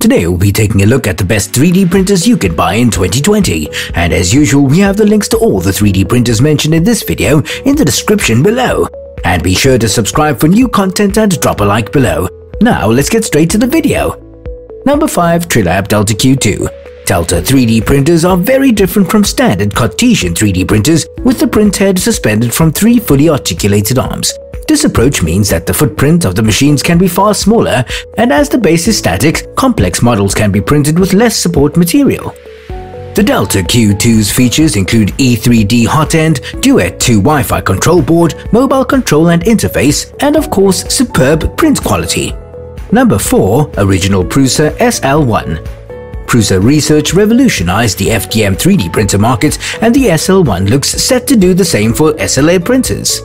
Today we'll be taking a look at the best 3D printers you can buy in 2020, and as usual we have the links to all the 3D printers mentioned in this video in the description below. And be sure to subscribe for new content and drop a like below. Now let's get straight to the video. Number 5. Trilab DeltiQ 2. Delta 3D printers are very different from standard Cartesian 3D printers, with the print head suspended from 3 fully articulated arms. This approach means that the footprint of the machines can be far smaller, and as the base is static, complex models can be printed with less support material. The Delta Q2's features include E3D hot end, Duet 2 Wi-Fi control board, mobile control and interface, and of course superb print quality. Number 4. Original Prusa SL1. Prusa Research revolutionized the FDM 3D printer market, and the SL1 looks set to do the same for SLA printers.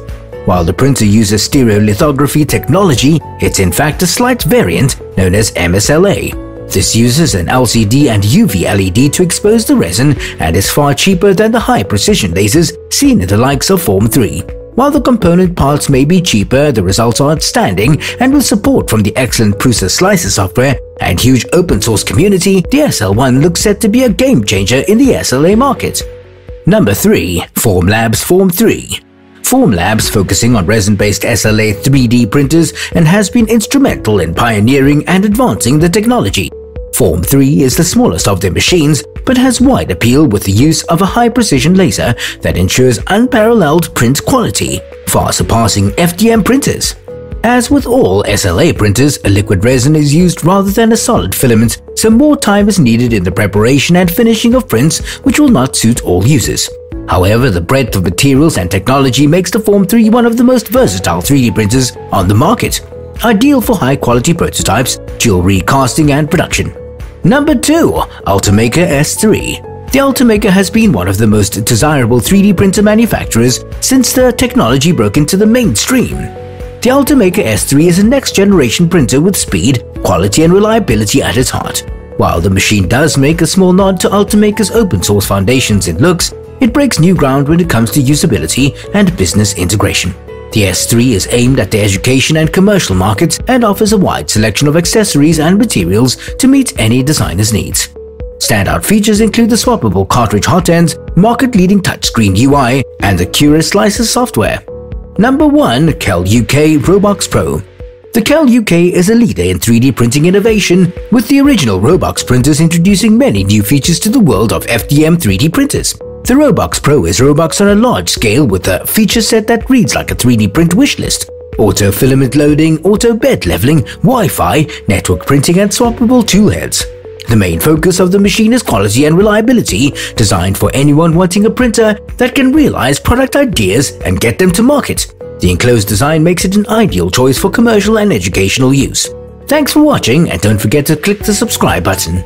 While the printer uses stereolithography technology, it's in fact a slight variant known as MSLA. This uses an LCD and UV LED to expose the resin and is far cheaper than the high-precision lasers seen in the likes of Form 3. While the component parts may be cheaper, the results are outstanding, and with support from the excellent Prusa Slicer software and huge open-source community, the SL1 looks set to be a game-changer in the SLA market. Number 3. Formlabs Form 3. Formlabs, focusing on resin-based SLA 3D printers, and has been instrumental in pioneering and advancing the technology. Form 3 is the smallest of their machines, but has wide appeal with the use of a high-precision laser that ensures unparalleled print quality, far surpassing FDM printers. As with all SLA printers, a liquid resin is used rather than a solid filament, so more time is needed in the preparation and finishing of prints, which will not suit all users. However, the breadth of materials and technology makes the Form 3 one of the most versatile 3D printers on the market, ideal for high-quality prototypes, jewelry casting and production. Number 2. Ultimaker S3. The Ultimaker has been one of the most desirable 3D printer manufacturers since their technology broke into the mainstream. The Ultimaker S3 is a next-generation printer with speed, quality and reliability at its heart. While the machine does make a small nod to Ultimaker's open-source foundations in looks, it breaks new ground when it comes to usability and business integration. The S3 is aimed at the education and commercial markets and offers a wide selection of accessories and materials to meet any designer's needs. Standout features include the swappable cartridge hot ends, market-leading touchscreen UI, and the Cura Slicer software. Number 1. Kel UK Robox Pro. The Kel UK is a leader in 3D printing innovation, with the original Robox printers introducing many new features to the world of FDM 3D printers. The Robox Pro is Robox on a large scale, with a feature set that reads like a 3D print wishlist: auto filament loading, auto bed leveling, Wi-Fi, network printing and swappable tool heads. The main focus of the machine is quality and reliability, designed for anyone wanting a printer that can realize product ideas and get them to market. The enclosed design makes it an ideal choice for commercial and educational use. Thanks for watching, and don't forget to click the subscribe button.